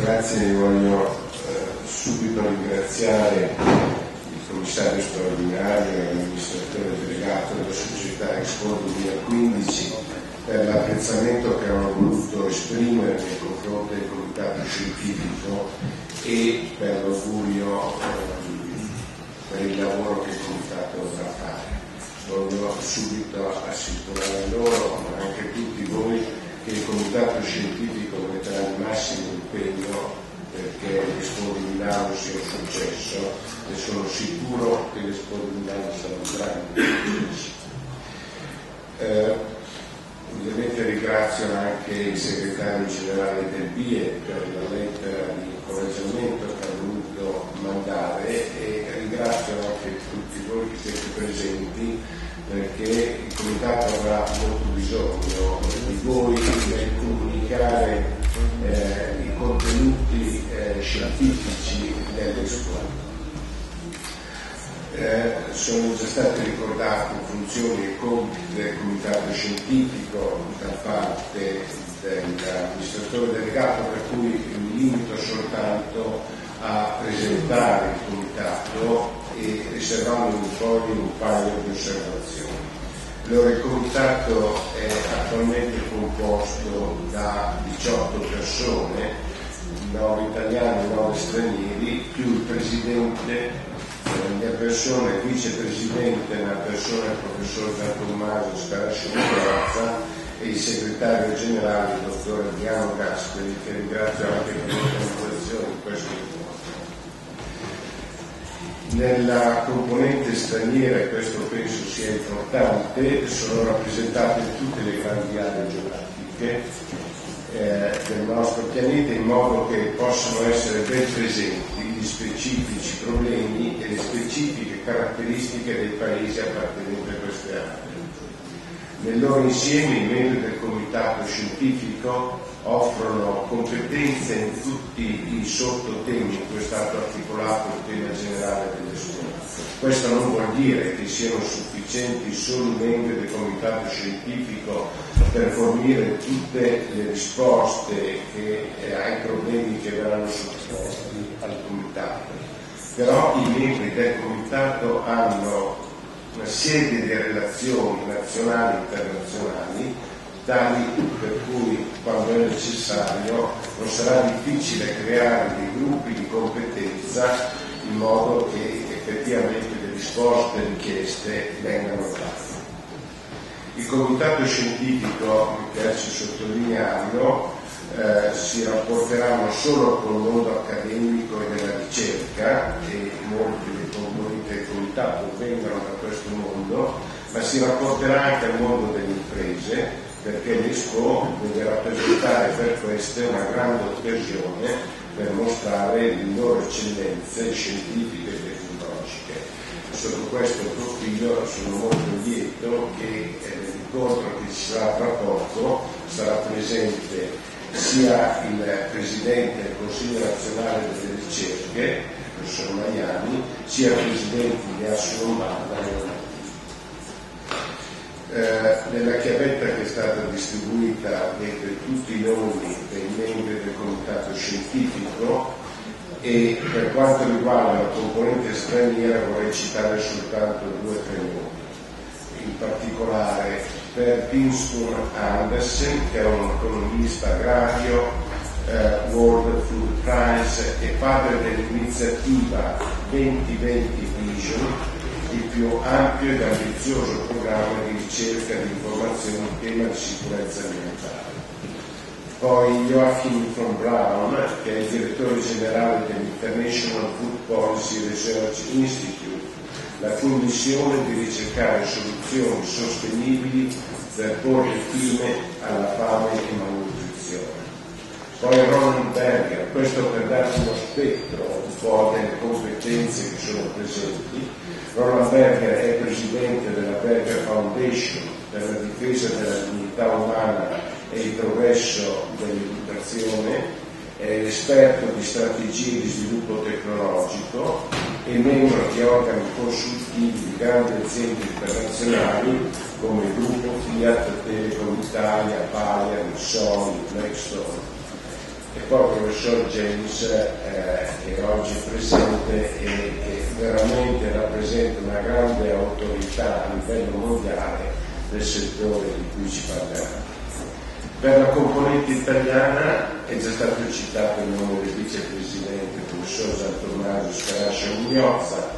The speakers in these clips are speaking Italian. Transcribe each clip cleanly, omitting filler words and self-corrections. Grazie, voglio subito ringraziare il commissario straordinario e l'amministratore delegato della società Expo 2015 per l'apprezzamento che hanno voluto esprimere nei confronti del comitato scientifico e per l'augurio per il lavoro che il comitato dovrà fare. Voglio subito assicurare loro, ma anche tutti voi, che il comitato scientifico metterà il massimo impegno perché l'Expo di Milano sia un successo e sono sicuro che l'Expo di Milano sarà un grande successo. Ovviamente ringrazio anche il segretario generale del BIE per la lettera di incoraggiamento che ha voluto mandare e ringrazio anche tutti voi che siete presenti perché il comitato avrà molto bisogno di voi per comunicare i contenuti scientifici dell'Expo. Sono già state ricordate funzioni e compiti del comitato scientifico da parte dell'amministratore delegato, per cui mi limito soltanto a presentare il comitato e riservando un po' di un paio di osservazioni. Allora, il comitato è attualmente composto da 18 persone, 9 italiani e 9 stranieri, più il presidente, una persona, il vicepresidente, una persona, il professor Gian Tommaso Scarascia Mugnozza, e il segretario generale, il dottor Diano Casperi, che ringrazio anche per l'organizzazione di questo incontro. Nella componente straniera, e questo penso sia importante, sono rappresentate tutte le grandi aree geografiche del nostro pianeta, in modo che possano essere ben presenti gli specifici problemi e le specifiche caratteristiche dei paesi appartenenti a queste aree. Nel loro insieme i membri del comitato scientifico offrono competenze in tutti i sottotemi in cui è stato articolato il tema generale delle scuole. Questo non vuol dire che siano sufficienti solo i membri del comitato scientifico per fornire tutte le risposte ai problemi che verranno sottoposti al comitato, però i membri del comitato hanno una serie di relazioni nazionali e internazionali tali per cui, quando è necessario, non sarà difficile creare dei gruppi di competenza in modo che effettivamente le risposte richieste vengano date. Il comitato scientifico, mi piace sottolinearlo, si rapporterà non solo con il mondo accademico e della ricerca, e molti dei componenti del comitato vengono da questo mondo, ma si rapporterà anche al mondo delle imprese, perché l'Expo deve rappresentare per queste una grande occasione per mostrare le loro eccellenze scientifiche e tecnologiche. Sotto questo profilo sono molto lieto che l'incontro che ci sarà tra poco sarà presente sia il Presidente del Consiglio Nazionale delle Ricerche, il professor Maiani, sia il Presidente di Assolombarda e nella chiavetta che è stata distribuita vedete tutti i nomi dei membri del comitato scientifico. E per quanto riguarda la componente straniera vorrei citare soltanto 2 o 3 nomi, in particolare per Pinstrup Andersen, che è un economista agrario, World Food Prize e padre dell'iniziativa 2020 Vision, il più ampio ed ambizioso programma di ricerca e di informazione in tema di sicurezza alimentare. Poi Joachim von Braun, che è il direttore generale dell'International Food Policy Research Institute, la cui missione è di ricercare soluzioni sostenibili per porre fine alla fame e malnutrizione. Poi Ronald Berger, questo per darci uno spettro un po' delle competenze che sono presenti. Ronald Berger è presidente della Berger Foundation per la difesa della dignità umana e il progresso dell'educazione, è esperto di strategie di sviluppo tecnologico e membro di organi consultivi di grandi aziende internazionali come il gruppo FIAT, Telecom Italia, Paglia, Missoni, Nextdoor. e poi il professor James che oggi è presente e che veramente rappresenta una grande autorità a livello mondiale del settore di cui ci parliamo. Per la componente italiana è già stato citato il nome del vicepresidente, il professor Gian Tommaso Scarascia Mugnozza,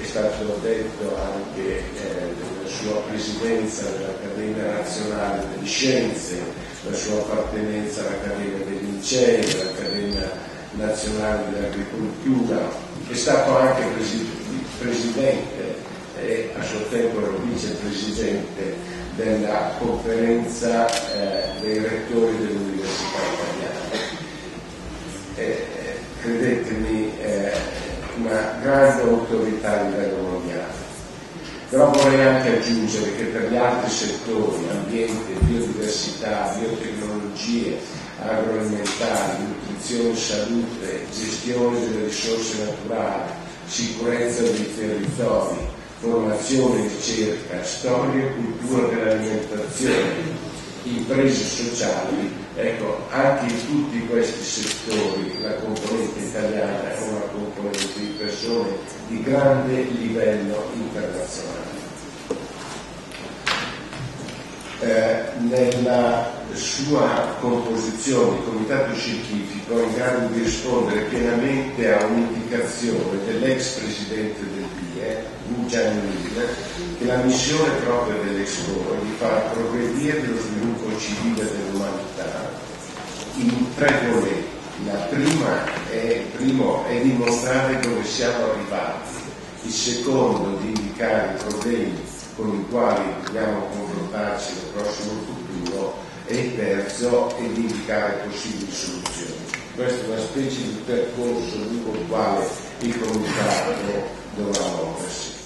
è stato detto anche della sua presidenza dell'Accademia Nazionale delle Scienze, la sua appartenenza all'Accademia dei Lincei, all'Accademia Nazionale dell'Agricoltura, è stato anche presidente e a suo tempo era vicepresidente della conferenza dei rettori dell'Università Italiana. Credetemi, una grande autorità a livello mondiale. Però vorrei anche aggiungere che per gli altri settori, ambiente, biodiversità, biotecnologie, agroalimentari, nutrizione, salute, gestione delle risorse naturali, sicurezza dei territori, formazione, ricerca, storia e cultura dell'alimentazione, imprese sociali, ecco, anche in tutti questi settori la componente italiana è una componente di persone di grande livello internazionale. Nella sua composizione il comitato scientifico è in grado di rispondere pienamente a un'indicazione dell'ex presidente del BIE, Ujan Miller, che la missione propria dell'Expo è di far progredire lo sviluppo civile dell'umanità in tre momenti. Il primo è dimostrare dove siamo arrivati, il secondo di indicare i problemi con i quali dobbiamo confrontarci nel prossimo futuro e il terzo è di indicare possibili soluzioni. Questa è una specie di percorso lungo il quale il comitato dovrà muoversi.